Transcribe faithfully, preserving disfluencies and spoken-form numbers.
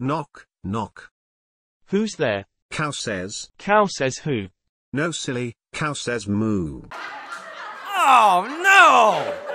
Knock, knock. Who's there? Cow says. Cow says who? No silly, cow says moo. Oh no!